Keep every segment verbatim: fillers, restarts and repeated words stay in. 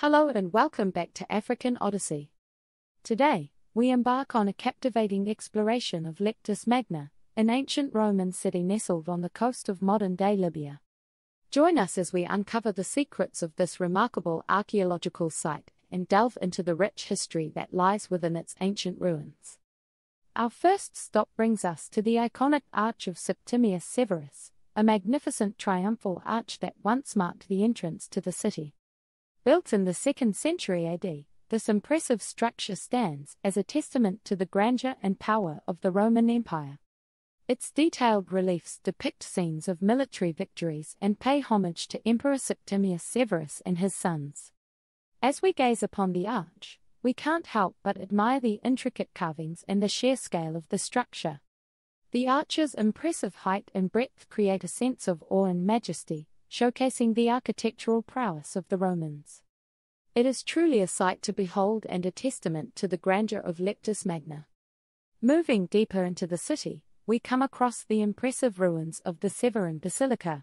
Hello and welcome back to African Odyssey. Today, we embark on a captivating exploration of Leptis Magna, an ancient Roman city nestled on the coast of modern-day Libya. Join us as we uncover the secrets of this remarkable archaeological site and delve into the rich history that lies within its ancient ruins. Our first stop brings us to the iconic Arch of Septimius Severus, a magnificent triumphal arch that once marked the entrance to the city. Built in the second century A D, this impressive structure stands as a testament to the grandeur and power of the Roman Empire. Its detailed reliefs depict scenes of military victories and pay homage to Emperor Septimius Severus and his sons. As we gaze upon the arch, we can't help but admire the intricate carvings and the sheer scale of the structure. The arch's impressive height and breadth create a sense of awe and majesty, showcasing the architectural prowess of the Romans. It is truly a sight to behold and a testament to the grandeur of Leptis Magna. Moving deeper into the city, we come across the impressive ruins of the Severan Basilica.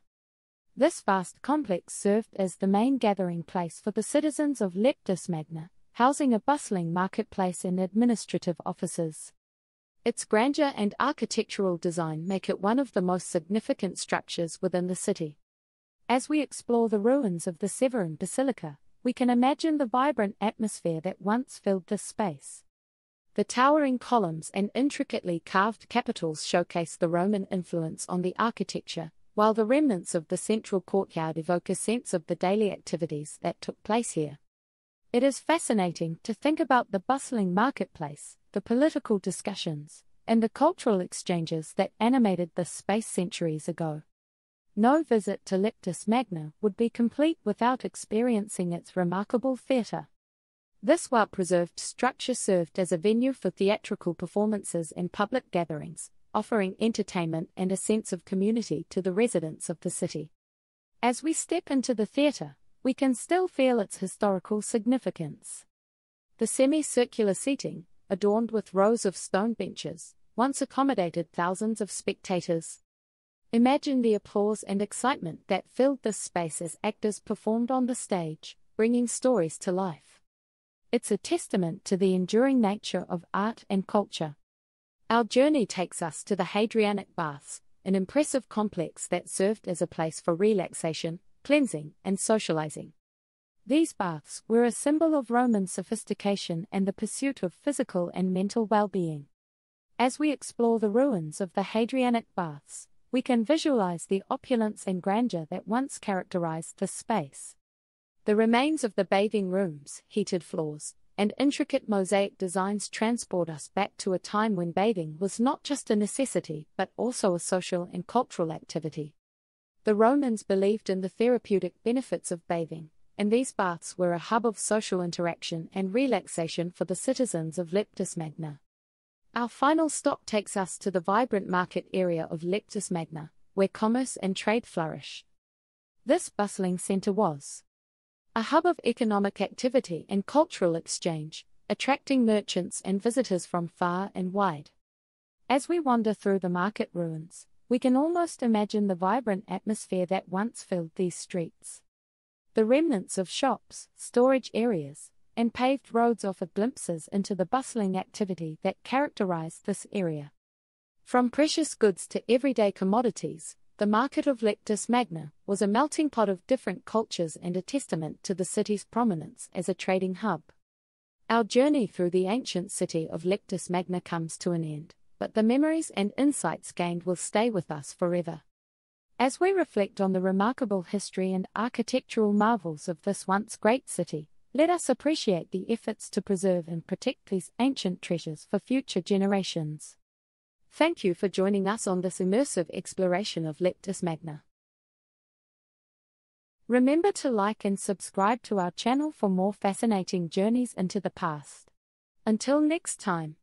This vast complex served as the main gathering place for the citizens of Leptis Magna, housing a bustling marketplace and administrative offices. Its grandeur and architectural design make it one of the most significant structures within the city. As we explore the ruins of the Severan Basilica, we can imagine the vibrant atmosphere that once filled this space. The towering columns and intricately carved capitals showcase the Roman influence on the architecture, while the remnants of the central courtyard evoke a sense of the daily activities that took place here. It is fascinating to think about the bustling marketplace, the political discussions, and the cultural exchanges that animated this space centuries ago. No visit to Leptis Magna would be complete without experiencing its remarkable theatre. This well-preserved structure served as a venue for theatrical performances and public gatherings, offering entertainment and a sense of community to the residents of the city. As we step into the theatre, we can still feel its historical significance. The semicircular seating, adorned with rows of stone benches, once accommodated thousands of spectators. Imagine the applause and excitement that filled this space as actors performed on the stage, bringing stories to life. It's a testament to the enduring nature of art and culture. Our journey takes us to the Hadrianic Baths, an impressive complex that served as a place for relaxation, cleansing, and socializing. These baths were a symbol of Roman sophistication and the pursuit of physical and mental well-being. As we explore the ruins of the Hadrianic Baths, we can visualize the opulence and grandeur that once characterized this space. The remains of the bathing rooms, heated floors, and intricate mosaic designs transport us back to a time when bathing was not just a necessity but also a social and cultural activity. The Romans believed in the therapeutic benefits of bathing, and these baths were a hub of social interaction and relaxation for the citizens of Leptis Magna. Our final stop takes us to the vibrant market area of Leptis Magna, where commerce and trade flourish. This bustling centre was a hub of economic activity and cultural exchange, attracting merchants and visitors from far and wide. As we wander through the market ruins, we can almost imagine the vibrant atmosphere that once filled these streets. The remnants of shops, storage areas, and paved roads offer glimpses into the bustling activity that characterized this area. From precious goods to everyday commodities, the market of Leptis Magna was a melting pot of different cultures and a testament to the city's prominence as a trading hub. Our journey through the ancient city of Leptis Magna comes to an end, but the memories and insights gained will stay with us forever. As we reflect on the remarkable history and architectural marvels of this once great city, let us appreciate the efforts to preserve and protect these ancient treasures for future generations. Thank you for joining us on this immersive exploration of Leptis Magna. Remember to like and subscribe to our channel for more fascinating journeys into the past. Until next time.